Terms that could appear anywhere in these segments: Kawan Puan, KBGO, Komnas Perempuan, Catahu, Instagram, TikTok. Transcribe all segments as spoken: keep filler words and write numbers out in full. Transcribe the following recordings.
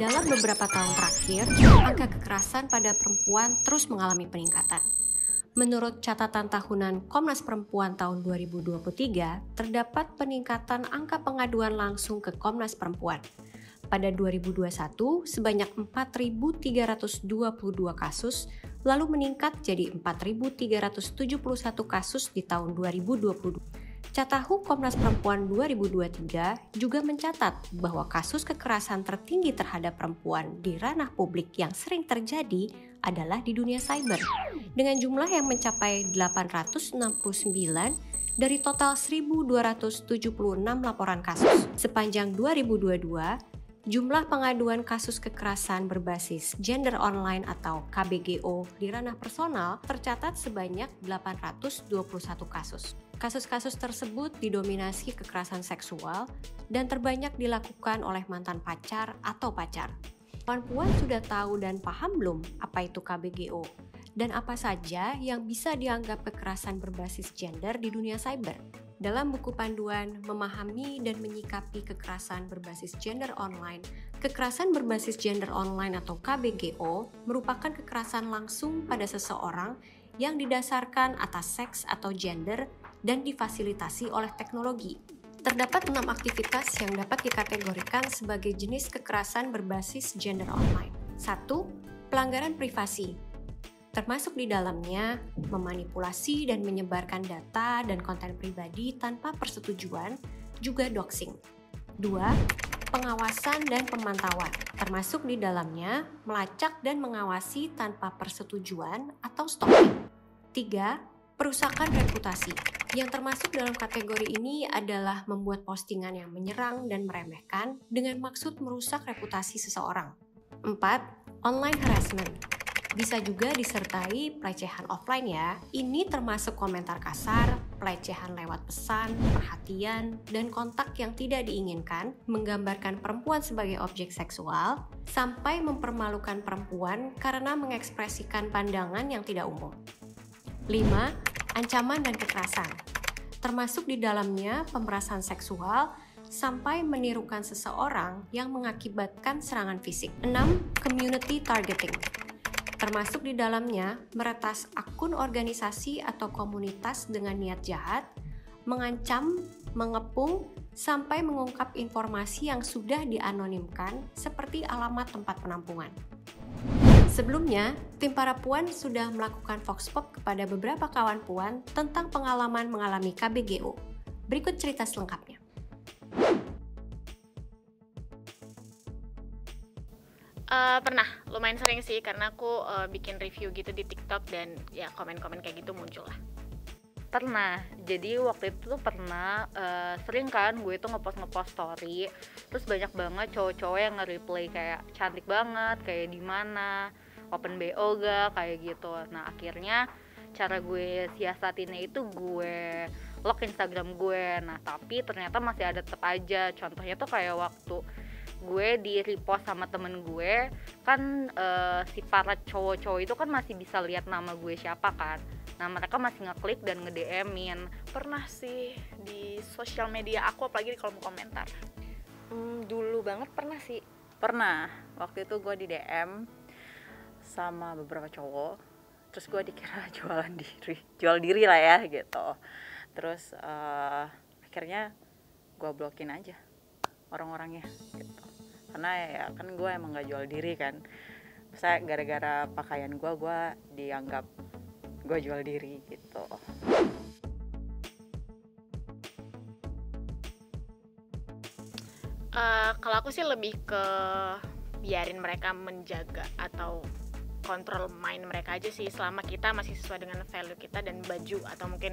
Dalam beberapa tahun terakhir, angka kekerasan pada perempuan terus mengalami peningkatan. Menurut catatan tahunan Komnas Perempuan tahun dua ribu dua puluh tiga, terdapat peningkatan angka pengaduan langsung ke Komnas Perempuan. Pada dua ribu dua puluh satu, sebanyak empat ribu tiga ratus dua puluh dua kasus, lalu meningkat jadi empat ribu tiga ratus tujuh puluh satu kasus di tahun dua ribu dua puluh dua. Catahu Komnas Perempuan dua ribu dua puluh tiga juga mencatat bahwa kasus kekerasan tertinggi terhadap perempuan di ranah publik yang sering terjadi adalah di dunia cyber, dengan jumlah yang mencapai delapan ratus enam puluh sembilan dari total seribu dua ratus tujuh puluh enam laporan kasus. Sepanjang dua ribu dua puluh dua, jumlah pengaduan kasus kekerasan berbasis gender online atau K B G O di ranah personal tercatat sebanyak delapan ratus dua puluh satu kasus. Kasus-kasus tersebut didominasi kekerasan seksual dan terbanyak dilakukan oleh mantan pacar atau pacar. Puan-puan sudah tahu dan paham belum apa itu K B G O dan apa saja yang bisa dianggap kekerasan berbasis gender di dunia cyber? Dalam buku panduan Memahami dan Menyikapi Kekerasan Berbasis Gender Online, kekerasan berbasis gender online atau K B G O merupakan kekerasan langsung pada seseorang yang didasarkan atas seks atau gender dan difasilitasi oleh teknologi. Terdapat enam aktivitas yang dapat dikategorikan sebagai jenis kekerasan berbasis gender online. satu. Pelanggaran privasi. Termasuk di dalamnya memanipulasi dan menyebarkan data dan konten pribadi tanpa persetujuan, juga doxing. dua. Pengawasan dan pemantauan. Termasuk di dalamnya melacak dan mengawasi tanpa persetujuan atau stalking. tiga. Perusakan reputasi. Yang termasuk dalam kategori ini adalah membuat postingan yang menyerang dan meremehkan dengan maksud merusak reputasi seseorang. empat. Online harassment. Bisa juga disertai pelecehan offline ya. Ini termasuk komentar kasar, pelecehan lewat pesan, perhatian, dan kontak yang tidak diinginkan, menggambarkan perempuan sebagai objek seksual, sampai mempermalukan perempuan karena mengekspresikan pandangan yang tidak umum. lima. Ancaman dan kekerasan. Termasuk di dalamnya pemerasan seksual, sampai menirukan seseorang yang mengakibatkan serangan fisik. enam. Community targeting. Termasuk di dalamnya meretas akun organisasi atau komunitas dengan niat jahat, mengancam, mengepung, sampai mengungkap informasi yang sudah dianonimkan seperti alamat tempat penampungan. Sebelumnya, tim para puan sudah melakukan voxpop kepada beberapa kawan puan tentang pengalaman mengalami K B G O. Berikut cerita selengkapnya. Uh, pernah, lumayan sering sih karena aku uh, bikin review gitu di TikTok dan ya komen-komen kayak gitu muncul lah. Pernah, jadi waktu itu tuh pernah uh, sering kan gue tuh ngepost-ngepost story, terus banyak banget cowok-cowok yang nge-reply kayak cantik banget, kayak di mana, open B O gak, kayak gitu. Nah akhirnya cara gue siasatinnya itu gue lock Instagram gue, nah tapi ternyata masih ada tetep aja. Contohnya tuh kayak waktu gue di repost sama temen gue kan, uh, si para cowok-cowok itu kan masih bisa lihat nama gue siapa kan, nah mereka masih ngeklik dan nge-D M-in. Pernah sih di sosial media aku, apalagi di kolom komentar. Hmm, dulu banget pernah sih pernah waktu itu gue di D M sama beberapa cowok, terus gue dikira jualan diri jual diri lah ya gitu, terus uh, akhirnya gue blokin aja orang-orangnya gitu. Karena ya kan gue emang gak jual diri kan. Saya gara-gara pakaian gue, gue dianggap gue jual diri gitu. Uh, kalau aku sih lebih ke biarin mereka menjaga atau kontrol main mereka aja sih, selama kita masih sesuai dengan value kita dan baju atau mungkin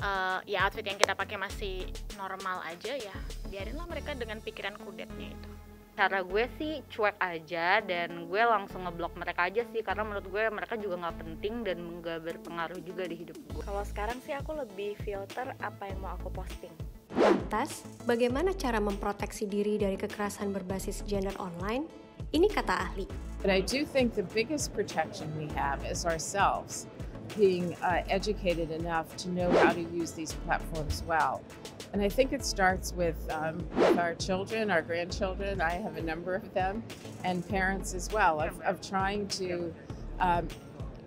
uh, ya outfit yang kita pakai masih normal aja ya, biarinlah mereka dengan pikiran kudetnya itu. Cara gue sih cuek aja dan gue langsung ngeblok mereka aja sih, karena menurut gue mereka juga nggak penting dan nggak berpengaruh juga di hidup gue. Kalau sekarang sih aku lebih filter apa yang mau aku posting. Lantas, bagaimana cara memproteksi diri dari kekerasan berbasis gender online? Ini kata ahli. But I do think the biggest protection we have is ourselves, being uh, educated enough to know how to use these platforms well. And I think it starts with, um, with our children, our grandchildren. I have a number of them, and parents as well, of, of trying to um,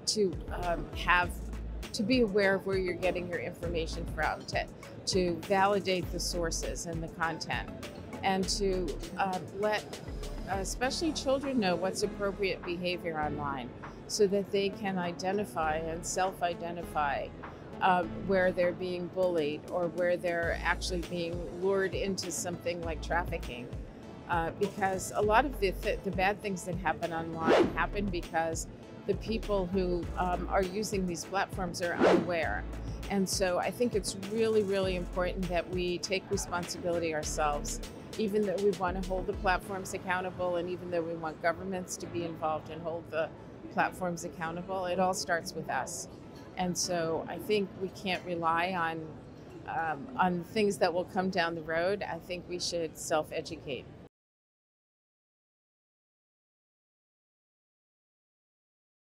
to um, have to be aware of where you're getting your information from, to to validate the sources and the content, and to uh, let especially children know what's appropriate behavior online, so that they can identify and self-identify uh, where they're being bullied or where they're actually being lured into something like trafficking. Uh, because a lot of the, th the bad things that happen online happen because the people who um, are using these platforms are unaware. And so I think it's really, really important that we take responsibility ourselves, even though we want to hold the platforms accountable and even though we want governments to be involved and hold the platforms accountable. It all starts with us. And so I think we can't rely on, um, on things that will come down the road. I think we should self-educate.